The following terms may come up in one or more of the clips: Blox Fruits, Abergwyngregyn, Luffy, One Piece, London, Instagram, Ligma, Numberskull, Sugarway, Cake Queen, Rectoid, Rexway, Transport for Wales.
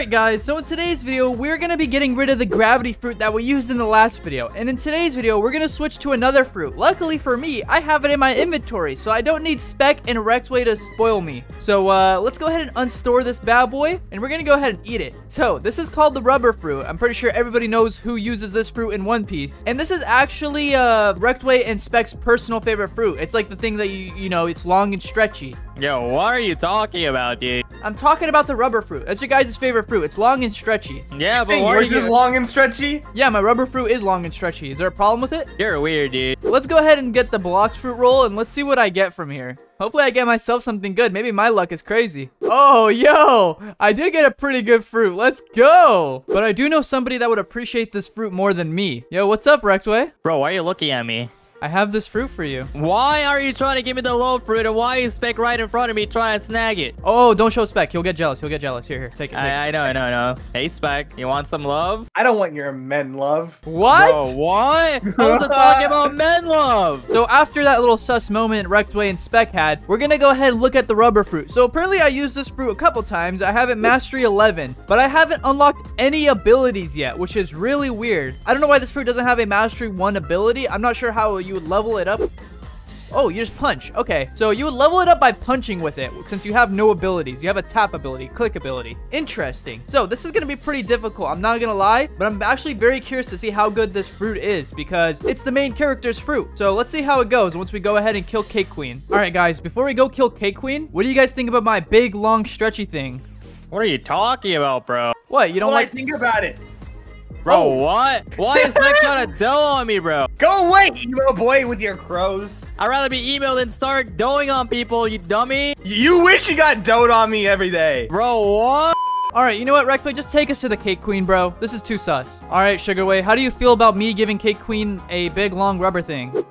Alright guys, so in today's video, we're going to be getting rid of the gravity fruit that we used in the last video. And in today's video, we're going to switch to another fruit. Luckily for me, I have it in my inventory, so I don't need Spec and Rexway to spoil me. So let's go ahead and unstore this bad boy, and we're going to go ahead and eat it. So this is called the rubber fruit. I'm pretty sure everybody knows who uses this fruit in One Piece. And this is actually Rexway and Spec's personal favorite fruit. It's like the thing that, you know, it's long and stretchy. Yo, what are you talking about, dude? I'm talking about the rubber fruit. That's your guys' favorite fruit. It's long and stretchy. Yeah, but yours is long and stretchy? Yeah, my rubber fruit is long and stretchy. Is there a problem with it? You're weird, dude. Let's go ahead and get the Blox fruit roll, and let's see what I get from here. Hopefully I get myself something good. Maybe my luck is crazy. Oh, yo! I did get a pretty good fruit. Let's go! But I do know somebody that would appreciate this fruit more than me. Yo, what's up, Rexway? Bro, why are you looking at me? I have this fruit for you. Why are you trying to give me the low fruit, and why is Spec right in front of me trying to snag it? Oh, don't show Spec. He'll get jealous. He'll get jealous. Here, take it. I know. Hey, Spec, you want some love? I don't want your men love. What? Bro, what? I wasn't talking about men love. So after that little sus moment Rexway and Spec had, we're going to go ahead and look at the rubber fruit. So apparently I used this fruit a couple times. I have it mastery 11, but I haven't unlocked any abilities yet, which is really weird. I don't know why this fruit doesn't have a mastery 1 ability. I'm not sure how you would level it up. Oh, you just punch. Okay, so you would level it up by punching with it, since you have no abilities. You have a tap ability, click ability. Interesting. So this is going to be pretty difficult, I'm not going to lie, but I'm actually very curious to see how good this fruit is, because it's the main character's fruit. So let's see how it goes once we go ahead and kill Cake Queen. All right, guys, before we go kill Cake Queen, what do you guys think about my big, long, stretchy thing? What are you talking about, bro? What? You don't like? Think about it. Bro, what? Why is that kind of dough on me, bro? Go away, emo boy with your crows. I'd rather be emo than start doing on people, you dummy. You wish you got doughed on me every day. Bro, what? All right, you know what, Rexway? Just take us to the Cake Queen, bro. This is too sus. All right, Sugarway, how do you feel about me giving Cake Queen a big, long rubber thing?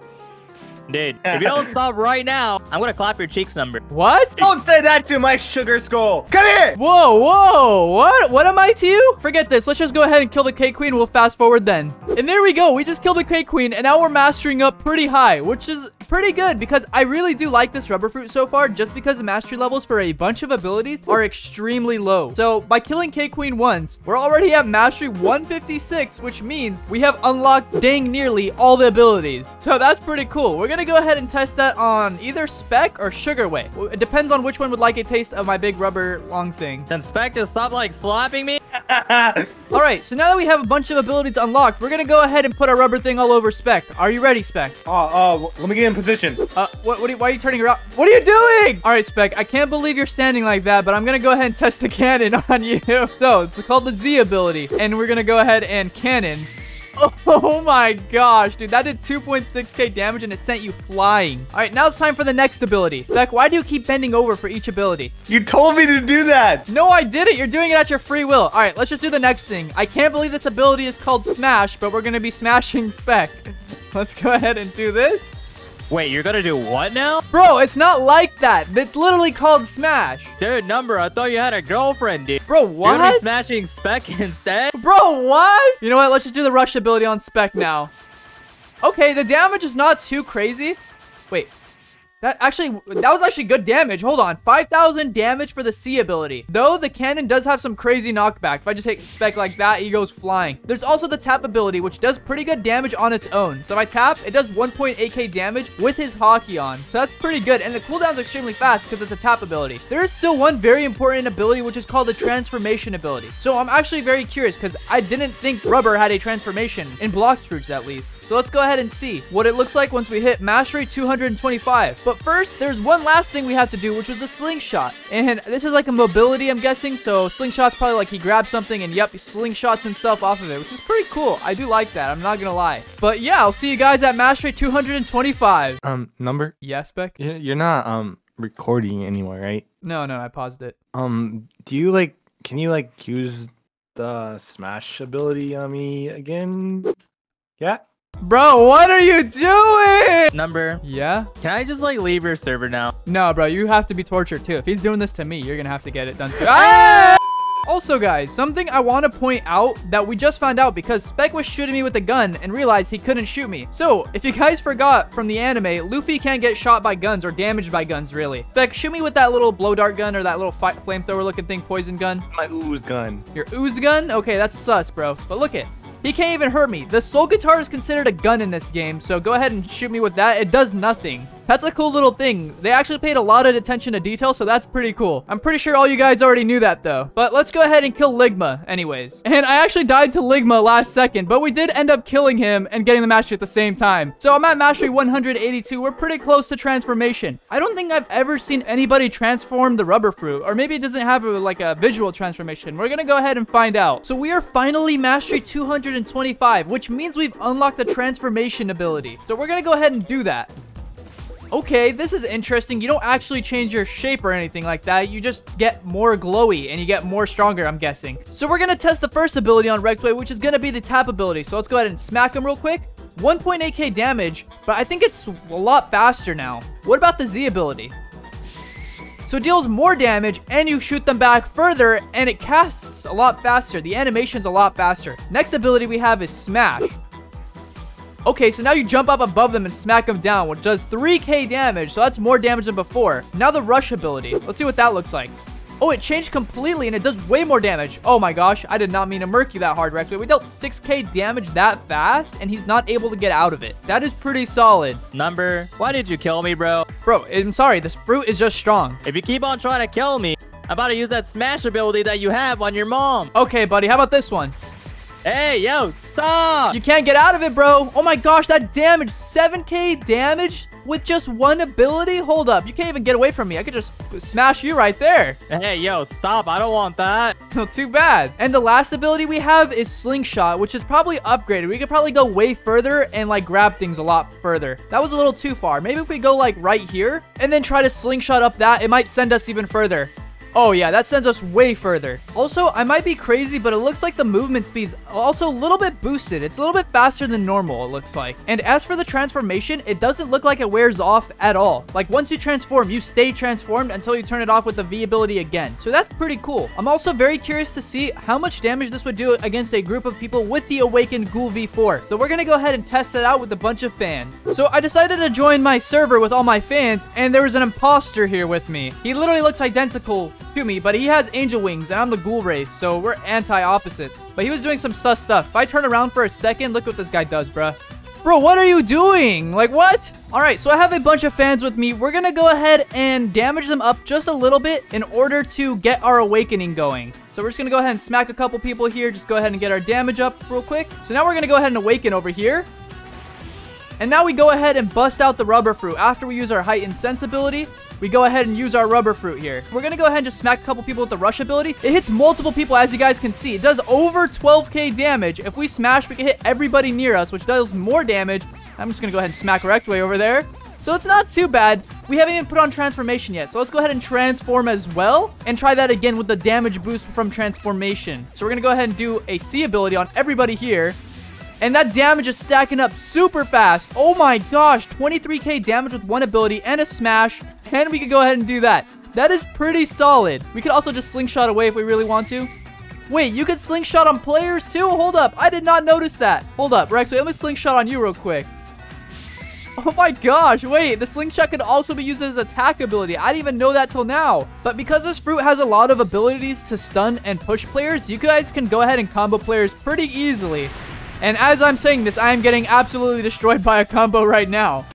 Dude, if you don't stop right now, I'm gonna clap your cheeks number. What? Don't say that to my sugar skull. Come here! Whoa, whoa, what? What am I to you? Forget this. Let's just go ahead and kill the Cake Queen. We'll fast forward then. And there we go. We just killed the Cake Queen, and now we're mastering up pretty high, which is pretty good, because I really do like this rubber fruit so far, just because the mastery levels for a bunch of abilities are extremely low. So by killing Cake Queen once, we're already at mastery 156, which means we have unlocked dang nearly all the abilities. So that's pretty cool. We're gonna go ahead and test that on either Spec or Sugarway. It depends on which one would like a taste of my big rubber long thing. Then Spec just stop like slapping me. All right, so now that we have a bunch of abilities unlocked, we're gonna go ahead and put our rubber thing all over Spec. Are you ready, Spec? Let me get in position. Why are you turning around? What are you doing? All right, Spec, I can't believe you're standing like that, but I'm gonna go ahead and test the cannon on you. So it's called the Z ability, and we're gonna go ahead and cannon. Oh my gosh, dude, that did 2.6k damage and it sent you flying. All right, now it's time for the next ability. Spec, why do you keep bending over for each ability? You told me to do that. No, I didn't. You're doing it at your free will. All right, let's just do the next thing. I can't believe this ability is called Smash, but we're going to be smashing Spec. Let's go ahead and do this. Wait, you're gonna do what now? Bro, it's not like that. It's literally called Smash. Dude, number, I thought you had a girlfriend, dude. Bro, what? You're gonna be smashing Spec instead? Bro, what? You know what? Let's just do the rush ability on Spec now. Okay, the damage is not too crazy. Wait. That was actually good damage. Hold on. 5,000 damage for the C ability. Though the cannon does have some crazy knockback. If I just hit Spec like that, he goes flying. There's also the tap ability, which does pretty good damage on its own. So if I tap, it does 1.8k damage with his hockey on. So that's pretty good. And the cooldown's extremely fast because it's a tap ability. There is still one very important ability, which is called the transformation ability. So I'm actually very curious because I didn't think rubber had a transformation in Blox Fruits at least. So let's go ahead and see what it looks like once we hit mastery 225. But first, there's one last thing we have to do, which was the slingshot. And this is like a mobility, I'm guessing. So slingshot's probably like he grabs something and yep, he slingshots himself off of it, which is pretty cool. I do like that. I'm not going to lie. But yeah, I'll see you guys at mastery 225. Number? Yes, Beck? You're not recording anywhere, right? No, I paused it. Can you use the smash ability on me again? Yeah? Bro, what are you doing? Number. Yeah? Can I just, leave your server now? No, bro. You have to be tortured, too. If he's doing this to me, you're gonna have to get it done, too. Ah! Also, guys, something I want to point out that we just found out because Spec was shooting me with a gun and realized he couldn't shoot me. So, if you guys forgot from the anime, Luffy can't get shot by guns or damaged by guns, really. Spec, shoot me with that little blow dart gun or that little flamethrower looking thing, poison gun. My ooze gun. Your ooze gun? Okay, that's sus, bro. But look it. He can't even hurt me. The soul guitar is considered a gun in this game, so go ahead and shoot me with that. It does nothing. That's a cool little thing. They actually paid a lot of attention to detail, so that's pretty cool. I'm pretty sure all you guys already knew that, though. But let's go ahead and kill Ligma anyways. And I actually died to Ligma last second, but we did end up killing him and getting the mastery at the same time. So I'm at mastery 182. We're pretty close to transformation. I don't think I've ever seen anybody transform the rubber fruit, or maybe it doesn't have a visual transformation. We're gonna go ahead and find out. So we are finally mastery 225, which means we've unlocked the transformation ability. So we're gonna go ahead and do that. Okay, this is interesting. You don't actually change your shape or anything like that. You just get more glowy and you get more stronger, I'm guessing. So we're going to test the first ability on Rectoid, which is going to be the tap ability. So let's go ahead and smack him real quick. 1.8k damage, but I think it's a lot faster now. What about the Z ability? So it deals more damage and you shoot them back further and it casts a lot faster. The animation's a lot faster. Next ability we have is Smash. Okay, so now you jump up above them and smack them down, which does 3k damage, so that's more damage than before. Now the rush ability. Let's see what that looks like. Oh, it changed completely, and it does way more damage. Oh my gosh, I did not mean to murk you that hard, Rectoid. We dealt 6k damage that fast, and he's not able to get out of it. That is pretty solid. Number, why did you kill me, bro? Bro, I'm sorry. This fruit is just strong. If you keep on trying to kill me, I'm about to use that smash ability that you have on your mom. Okay, buddy. How about this one? Hey, yo, stop! You can't get out of it, bro. Oh my gosh, that damage, 7k damage with just one ability? Hold up, you can't even get away from me. I could just smash you right there. Hey, yo, stop. I don't want that. Too bad. And the last ability we have is Slingshot, which is probably upgraded. We could probably go way further and like grab things a lot further. That was a little too far. Maybe if we go like right here and then try to slingshot up that, it might send us even further. Oh yeah, that sends us way further. Also, I might be crazy, but it looks like the movement speed's also a little bit boosted. It's a little bit faster than normal, it looks like. And as for the transformation, it doesn't look like it wears off at all. Like, once you transform, you stay transformed until you turn it off with the V ability again. So that's pretty cool. I'm also very curious to see how much damage this would do against a group of people with the Awakened Ghoul V4. So we're gonna go ahead and test it out with a bunch of fans. So I decided to join my server with all my fans, and there was an imposter here with me. He literally looks identical to me, but he has angel wings and I'm the ghoul race, so we're anti-opposites. But he was doing some sus stuff. If I turn around for a second, look what this guy does, bruh. Bro, what are you doing? Like, what? All right, so I have a bunch of fans with me. We're gonna go ahead and damage them up just a little bit in order to get our awakening going. So we're just gonna go ahead and smack a couple people here. Just go ahead and get our damage up real quick. So now we're gonna go ahead and awaken over here. And now we go ahead and bust out the rubber fruit. After we use our heightened sense ability, we go ahead and use our rubber fruit here. We're going to go ahead and just smack a couple people with the rush abilities. It hits multiple people, as you guys can see. It does over 12k damage. If we smash, we can hit everybody near us, which does more damage. I'm just going to go ahead and smack Rectoid over there. So it's not too bad. We haven't even put on transformation yet. So let's go ahead and transform as well. And try that again with the damage boost from transformation. So we're going to go ahead and do a C ability on everybody here. And that damage is stacking up super fast. Oh my gosh, 23k damage with one ability and a smash. And we could go ahead and do that. That is pretty solid. We could also just slingshot away if we really want to. Wait, you could slingshot on players too? Hold up, I did not notice that. Hold up, Rectoid, let me slingshot on you real quick. Oh my gosh, wait, the slingshot could also be used as attack ability. I didn't even know that till now. But because this fruit has a lot of abilities to stun and push players, you guys can go ahead and combo players pretty easily. And as I'm saying this, I am getting absolutely destroyed by a combo right now.